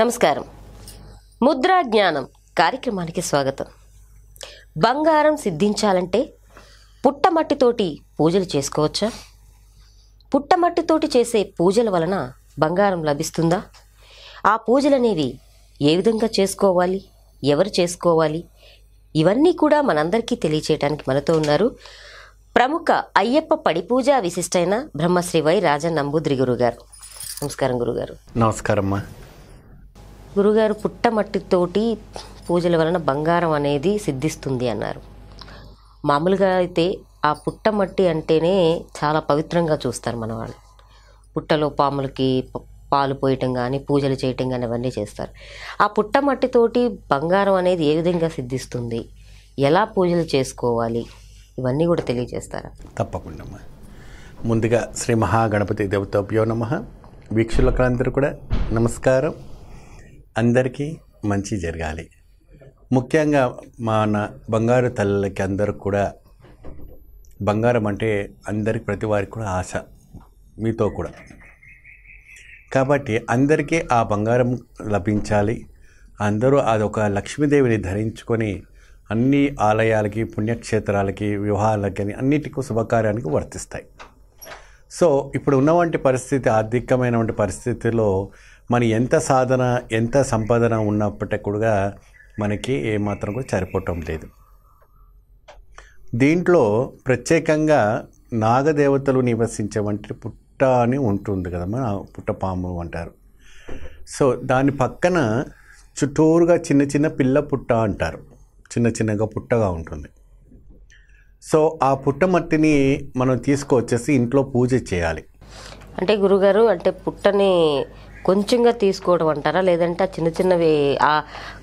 నమస్కారం. ముద్రా జ్ఞానం కార్యక్రమానికి స్వాగతం. బంగారం సిద్ధించాలంటే పుట్టమట్టితోటి పూజలు చేసుకోవచ్చా? పుట్టమట్టితోటి చేసే పూజల వలన బంగారం లభిస్తుందా? ఆ పూజలనేవి ఏ విధంగా చేసుకోవాలి, ఎవరు చేసుకోవాలి, ఇవన్నీ కూడా మనందరికీ తెలియచేయడానికి మనతో ఉన్నారు ప్రముఖ అయ్యప్ప పడి పూజ విశిష్టైన బ్రహ్మశ్రీ వై రాజన్ నంబూద్రి గురుగారు. నమస్కారం గురుగారు. నమస్కారమ్మా. గురుగారు, పుట్టమట్టితోటి పూజల వలన బంగారం అనేది సిద్ధిస్తుంది అన్నారు. మామూలుగా అయితే ఆ పుట్టమట్టి అంటేనే చాలా పవిత్రంగా చూస్తారు మన వాళ్ళు. పుట్టలో పాములకి పాలు పోయటం కానీ పూజలు చేయటం కానీ అవన్నీ చేస్తారు. ఆ పుట్టమట్టితోటి బంగారం అనేది ఏ విధంగా సిద్ధిస్తుంది, ఎలా పూజలు చేసుకోవాలి, ఇవన్నీ కూడా తెలియజేస్తారా? తప్పకుండా. ముందుగా శ్రీ మహాగణపతి దేవతాభ్యో నమః. వీక్షకులందరూ కూడా నమస్కారం. అందరికీ మంచి జరగాలి. ముఖ్యంగా మన బంగారు తల్లికి అందరూ కూడా, బంగారం అంటే అందరికి, ప్రతి వారికి కూడా ఆశ, మీతో కూడా. కాబట్టి అందరికీ ఆ బంగారం లభించాలి. అందరూ అదొక లక్ష్మీదేవిని ధరించుకొని అన్ని ఆలయాలకి, పుణ్యక్షేత్రాలకి, వివాహాలకి, అన్నిటికీ శుభకార్యానికి వర్తిస్తాయి. సో ఇప్పుడు ఉన్నటువంటి పరిస్థితి, ఆర్థికమైనటువంటి పరిస్థితిలో మన ఎంత సాధన, ఎంత సంపాదన ఉన్నప్పటికీ కూడా మనకి ఏమాత్రం కూడా సరిపోవటం లేదు. దీంట్లో ప్రత్యేకంగా నాగదేవతలు నివసించేవంటి పుట్ట అని ఉంటుంది కదమ్మా, పుట్టపాము అంటారు. సో దాని పక్కన చుట్టూరుగా చిన్న చిన్న పిల్ల పుట్ట అంటారు, చిన్న చిన్నగా పుట్టగా ఉంటుంది. సో ఆ పుట్టమట్టిని మనం తీసుకొచ్చేసి ఇంట్లో పూజ చేయాలి. అంటే గురుగారు, అంటే పుట్టని కొంచెంగా తీసుకోవడం అంటారా, లేదంటే చిన్న చిన్నవి ఆ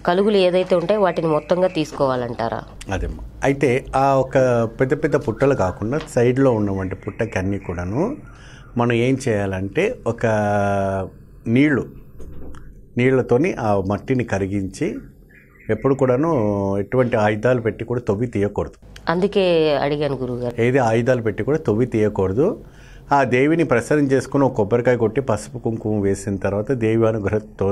కలుగులు ఏదైతే ఉంటాయో వాటిని మొత్తంగా తీసుకోవాలంటారా? అదేమ్మా. అయితే ఆ ఒక పెద్ద పెద్ద పుట్టలు కాకుండా సైడ్లో ఉన్నటువంటి పుట్టకి అన్నీ కూడాను మనం ఏం చేయాలంటే ఒక నీళ్ళతోని ఆ మట్టిని కరిగించి, ఎప్పుడు కూడాను ఎటువంటి ఆయుధాలు పెట్టి కూడా తవ్వి తీయకూడదు. అందుకే అడిగాను గురుగారు. ఏది ఆయుధాలు పెట్టి కూడా తవ్వి తీయకూడదు. ఆ దేవిని ప్రసన్నం చేసుకుని ఒక కొబ్బరికాయ కొట్టి పసుపు కుంకుమ వేసిన తర్వాత దేవి అనుగ్రహంతో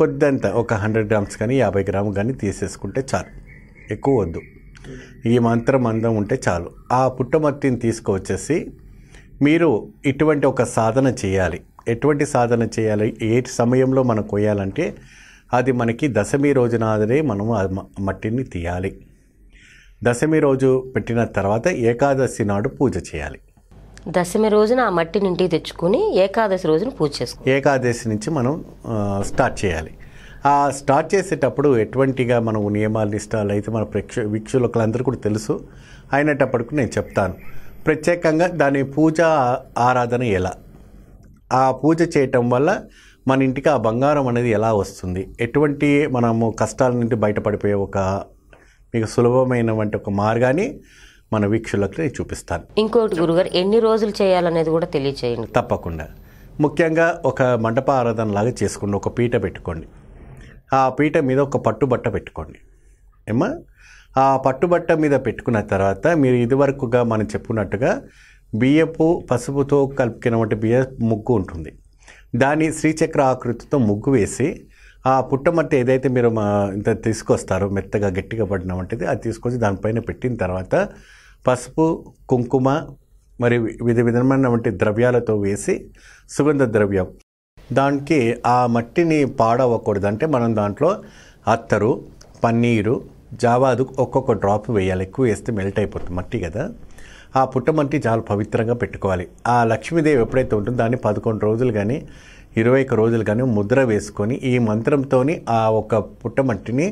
కొద్దింత ఒక 100 గ్రామ్స్ కానీ 50 గ్రాములు కానీ తీసేసుకుంటే చాలు, ఎక్కువ వద్దు. ఈ మంత్రం మందం ఉంటే చాలు. ఆ పుట్టమట్టిని తీసుకువచ్చేసి మీరు ఇటువంటి ఒక సాధన చేయాలి. ఎటువంటి సాధన చేయాలి, ఏ సమయంలో మనం కొయ్యాలంటే అది మనకి దశమి రోజు నాదరే మనం ఆ మట్టిని తీయాలి. దశమి రోజు పెట్టిన తర్వాత ఏకాదశి నాడు పూజ చేయాలి. దశమి రోజున ఆ మట్టిని ఇంటికి తెచ్చుకుని ఏకాదశి రోజున పూజ చేసుకోవాలి. ఏకాదశి నుంచి మనం స్టార్ట్ చేయాలి. ఆ స్టార్ట్ చేసేటప్పుడు ఎటువంటిగా మనం నియమాలు నిష్టాలు అయితే మన వీక్షకులందరూ కూడా తెలుసు. అయినప్పటికీ నేను చెప్తాను ప్రత్యేకంగా దాని పూజ ఆరాధన ఎలా, ఆ పూజ చేయటం వల్ల మన ఇంటికి ఆ బంగారం అనేది ఎలా వస్తుంది, ఎటువంటి మనము కష్టాల నుండి బయటపడిపోయే ఒక మీకు సులభమైనటువంటి ఒక మార్గాన్ని మన వీక్షకులకు నేను చూపిస్తాను. ఇంకోటి గురుగారు, ఎన్ని రోజులు చేయాలనేది కూడా తెలియచేయండి. తప్పకుండా. ముఖ్యంగా ఒక మండప ఆరాధన లాగా చేసుకోండి. ఒక పీట పెట్టుకోండి. ఆ పీట మీద ఒక పట్టుబట్ట పెట్టుకోండి. ఏమా ఆ పట్టుబట్ట మీద పెట్టుకున్న తర్వాత మీరు ఇదివరకుగా మనం చెప్పుకున్నట్టుగా బియ్యపు పసుపుతో కలిపినటువంటి బియ్య ముగ్గు ఉంటుంది, దాన్ని శ్రీచక్ర ఆకృతితో ముగ్గు వేసి ఆ పుట్టమట్టి ఏదైతే మీరు ఇంత తీసుకొస్తారో మెత్తగా గట్టిగా పడిన వంటిది అది తీసుకొచ్చి దానిపైన పెట్టిన తర్వాత పసుపు కుంకుమ మరి వివిధ విధమైనటువంటి ద్రవ్యాలతో వేసి సుగంధ ద్రవ్యం దానికి ఆ మట్టిని పాడవకూడదు. అంటే మనం దాంట్లో అత్తరు, పన్నీరు, జావాదు ఒక్కొక్క డ్రాప్ వేయాలి. ఎక్కువ వేస్తే మెల్ట్ అయిపోతుంది మట్టి కదా. ఆ పుట్టమట్టి చాలా పవిత్రంగా పెట్టుకోవాలి. ఆ లక్ష్మీదేవి ఎప్పుడైతే ఉంటుందో దాన్ని 11 రోజులు కానీ 21 రోజులు కానీ ముద్ర వేసుకొని ఈ మంత్రంతో ఆ ఒక పుట్టమట్టిని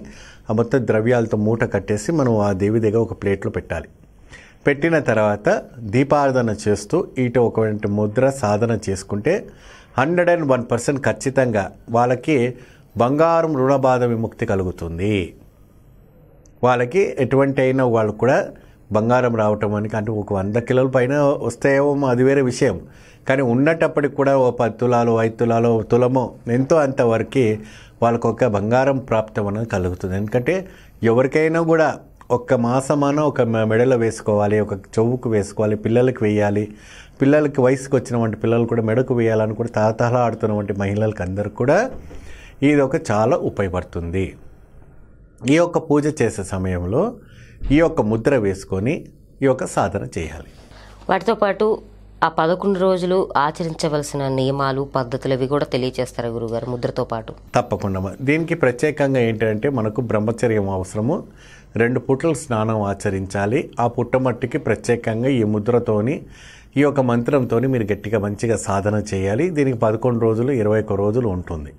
ఆ మొత్తం ద్రవ్యాలతో మూట కట్టేసి మనం ఆ దేవి దగ్గర ఒక ప్లేట్లో పెట్టాలి. పెట్టిన తర్వాత దీపారాధన చేస్తూ ఇటు ఒక ముద్ర సాధన చేసుకుంటే 101% ఖచ్చితంగా వాళ్ళకి బంగారం రుణ బాధ విముక్తి కలుగుతుంది. వాళ్ళకి ఎటువంటి అయినా వాళ్ళు కూడా బంగారం రావటం అని, అంటే ఒక 100 కిలోల పైన వస్తాయేమో అది వేరే విషయం, కానీ ఉన్నటప్పటికి కూడా ఓ 10 తులాలు, 5 తులాలు, తులమో ఎంతో అంతవరకు వాళ్ళకు ఒక బంగారం ప్రాప్తం అనేది కలుగుతుంది. ఎందుకంటే ఎవరికైనా కూడా ఒక్క మాసమాన ఒక మెడలో వేసుకోవాలి, ఒక చెవుకు వేసుకోవాలి, పిల్లలకు వేయాలి. పిల్లలకి వయసుకు వచ్చినటువంటి పిల్లలు కూడా మెడకు వేయాలని కూడా తహతహలాడుతున్నటువంటి మహిళలకు అందరికీ కూడా ఇది ఒక చాలా ఉపయోగపడుతుంది. ఈ యొక్క పూజ చేసే సమయంలో ఈ యొక్క ముద్ర వేసుకొని ఈ యొక్క సాధన చేయాలి. వాటితో పాటు ఆ 11 రోజులు ఆచరించవలసిన నియమాలు పద్ధతులు అవి కూడా తెలియజేస్తారు గురుగారు ముద్రతో పాటు. తప్పకుండా దీనికి ప్రత్యేకంగా ఏంటంటే మనకు బ్రహ్మచర్యం అవసరము, 2 పూటలు స్నానం ఆచరించాలి. ఆ పుట్టమట్టికి ప్రత్యేకంగా ఈ ముద్రతోని ఈ యొక్క మంత్రంతో మీరు గట్టిగా మంచిగా సాధన చేయాలి. దీనికి 11 రోజులు 21 రోజులు ఉంటుంది.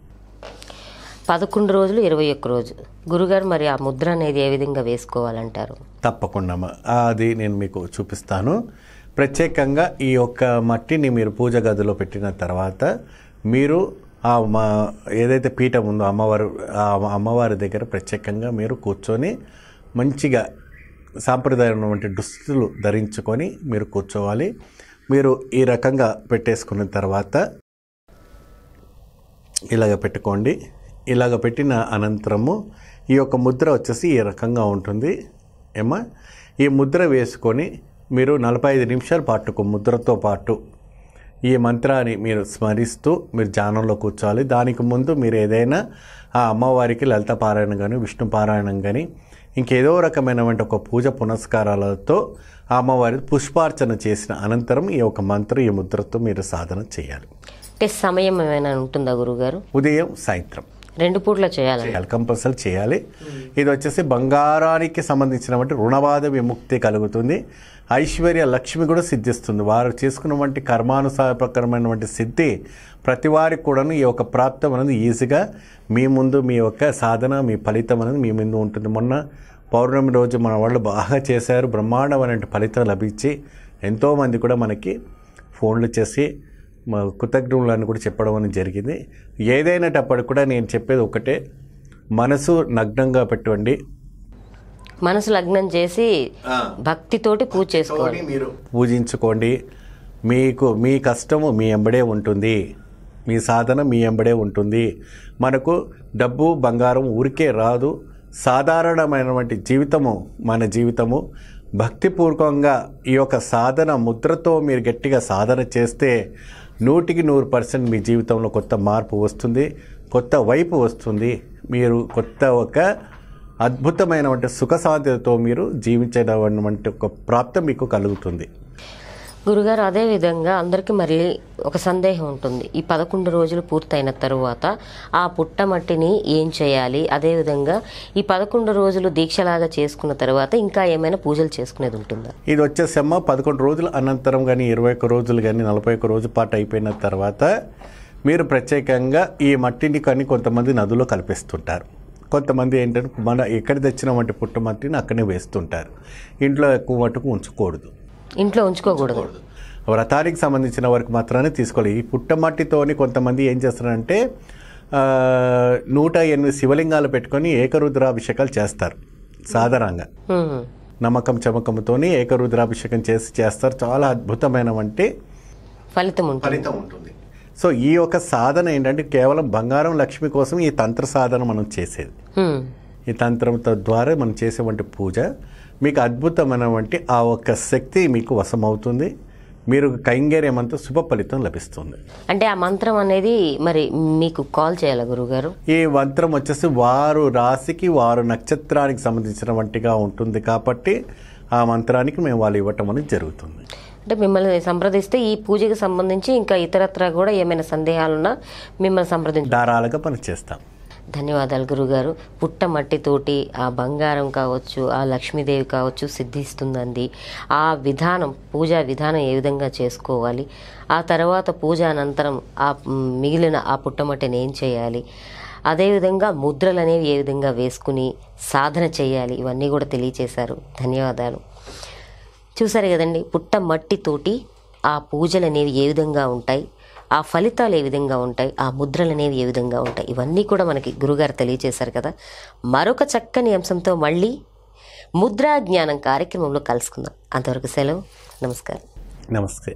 11 రోజులు 21 రోజు గురుగారు మరి ఆ ముద్ర అనేది ఏ విధంగా వేసుకోవాలంటారు? తప్పకుండా అది నేను మీకు చూపిస్తాను. ప్రత్యేకంగా ఈ యొక్క మట్టిని మీరు పూజ గదిలో పెట్టిన తర్వాత మీరు ఆ ఏదైతే పీఠం ఉందో అమ్మవారి దగ్గర ప్రత్యేకంగా మీరు కూర్చొని మంచిగా సాంప్రదాయమైనటువంటి దుస్తులు ధరించుకొని మీరు కూర్చోవాలి. మీరు ఈ రకంగా పెట్టేసుకున్న తర్వాత ఇలాగ పెట్టుకోండి. ఇలాగ పెట్టిన అనంతరము ఈ యొక్క ముద్ర వచ్చేసి ఈ రకంగా ఉంటుంది. ఏమా ఈ ముద్ర వేసుకొని మీరు 45 నిమిషాల పాటుకు ముద్రతో పాటు ఈ మంత్రాన్ని మీరు స్మరిస్తూ మీరు ధ్యానంలో కూర్చోవాలి. దానికి ముందు మీరు ఏదైనా ఆ అమ్మవారికి లలిత పారాయణం కానీ విష్ణు పారాయణం కానీ ఇంకేదో రకమైనటువంటి ఒక పూజ పునస్కారాలతో ఆ అమ్మవారి పుష్పార్చన చేసిన అనంతరం ఈ యొక్క మంత్రం ఈ ముద్రతో మీరు సాధన చేయాలి. అంటే సమయం ఏమైనా ఉంటుందా గురుగారు? ఉదయం సాయంత్రం 2 పూట్ల చేయాలి, కంపల్సరీ చేయాలి. ఇది వచ్చేసి బంగారానికి సంబంధించినటువంటి రుణబాధ విముక్తి కలుగుతుంది, ఐశ్వర్య లక్ష్మి కూడా సిద్ధిస్తుంది. వారు చేసుకున్నటువంటి కర్మానుసారకరమైనటువంటి సిద్ధి ప్రతి వారికి కూడాను ఈ యొక్క ప్రాప్తం అనేది ఈజీగా మీ ముందు మీ యొక్క సాధన మీ ఫలితం అనేది మీ ముందు ఉంటుంది. మొన్న పౌర్ణమి రోజు మన వాళ్ళు బాగా చేశారు, బ్రహ్మాండమైన ఫలితం లభించి ఎంతోమంది కూడా మనకి ఫోన్లు చేసి మా కృతజ్ఞులను కూడా చెప్పడం అనేది జరిగింది. ఏదైనప్పటికీ కూడా నేను చెప్పేది ఒకటే, మనసు నగ్నంగా పెట్టండి. మనసు లగ్నం చేసి భక్తితోటి పూజ చేసుకోండి, మీరు పూజించుకోండి. మీకు మీ కష్టము మీ ఎంబడే ఉంటుంది, మీ సాధన మీ ఎంబడే ఉంటుంది. మనకు డబ్బు బంగారం ఊరికే రాదు, సాధారణమైనటువంటి జీవితము మన జీవితము. భక్తిపూర్వకంగా ఈ యొక్క సాధన ముద్రతో మీరు గట్టిగా సాధన చేస్తే 100% మీ జీవితంలో కొత్త మార్పు వస్తుంది, కొత్త వైపు వస్తుంది. మీరు కొత్త ఒక అద్భుతమైనటువంటి సుఖశాంతితో మీరు జీవించడానికి ఒక ప్రాప్తం మీకు కలుగుతుంది గురుగారు. అదేవిధంగా అందరికీ మరి ఒక సందేహం ఉంటుంది, ఈ 11 రోజులు పూర్తయిన తరువాత ఆ పుట్టమట్టిని ఏం చేయాలి? అదేవిధంగా ఈ 11 రోజులు దీక్షలాగా చేసుకున్న తర్వాత ఇంకా ఏమైనా పూజలు చేసుకునేది ఉంటుందా? ఇది వచ్చేసమ్మ 11 రోజుల అనంతరం కానీ 21 రోజులు కానీ 41 రోజు పాటు అయిపోయిన తర్వాత మీరు ప్రత్యేకంగా ఈ మట్టిని కానీ కొంతమంది నదుల్లో కలిపేస్తుంటారు, కొంతమంది ఏంటంటే మన ఎక్కడ తెచ్చినటువంటి పుట్టమట్టిని అక్కడనే వేస్తుంటారు. ఇంట్లో ఎక్కువ మట్టుకు ఉంచకూడదు, ఇంట్లో ఉంచుకోకూడదు, వ్రతానికి సంబంధించిన వరకు మాత్రమే తీసుకోవాలి. ఈ పుట్టమట్టితోని కొంతమంది ఏం చేస్తారంటే 108 శివలింగాలు పెట్టుకొని ఏకరుద్రాభిషేకాలు చేస్తారు. సాధారణంగా నమ్మకం చమకంతో ఏకరుద్రాభిషేకం చేసి చేస్తారు, చాలా అద్భుతమైన వంటి ఫలితం ఉంటుంది. సో ఈ యొక్క సాధన ఏంటంటే కేవలం బంగారం లక్ష్మి కోసం ఈ తంత్ర సాధన మనం చేసేది, ఈ తంత్రంతో ద్వారా మనం చేసేటువంటి పూజ మీకు అద్భుతమైనటువంటి ఆ ఒక్క శక్తి మీకు వశమవుతుంది. మీరు కైంగర్యమంతా శుభ ఫలితం లభిస్తుంది. అంటే ఆ మంత్రం అనేది మరి మీకు కాల్ చేయాలి గురుగారు? ఈ మంత్రం వచ్చేసి వారు రాశికి వారు నక్షత్రానికి సంబంధించిన వంటిగా ఉంటుంది కాబట్టి ఆ మంత్రానికి మేము వాళ్ళు ఇవ్వటం అనేది జరుగుతుంది. అంటే మిమ్మల్ని సంప్రదిస్తే ఈ పూజకి సంబంధించి ఇంకా ఇతరత్ర కూడా ఏమైనా సందేహాలున్నా మిమ్మల్ని సంప్రదించి దారాలుగా పనిచేస్తాం. ధన్యవాదాలు గురుగారు. పుట్టమట్టితోటి ఆ బంగారం కావచ్చు, ఆ లక్ష్మీదేవి కావచ్చు సిద్ధిస్తుందండి. ఆ విధానం పూజా విధానం ఏ విధంగా చేసుకోవాలి, ఆ తర్వాత పూజ అనంతరం ఆ మిగిలిన ఆ పుట్టమట్టిని ఏం చేయాలి, అదేవిధంగా ముద్రలు అనేవి ఏ విధంగా వేసుకుని సాధన చేయాలి, ఇవన్నీ కూడా తెలియచేశారు. ధన్యవాదాలు. చూసారు కదండి పుట్టమట్టితోటి ఆ పూజలు అనేవి ఏ విధంగా ఉంటాయి, ఆ ఫలితాలు ఏ విధంగా ఉంటాయి, ఆ ముద్రలు అనేవి ఏ విధంగా ఉంటాయి, ఇవన్నీ కూడా మనకి గురుగారు తెలియజేశారు కదా. మరొక చక్కని అంశంతో మళ్ళీ ముద్రా జ్ఞానం కార్యక్రమంలో కలుసుకుందాం. అంతవరకు సెలవు. నమస్కారం. నమస్తే.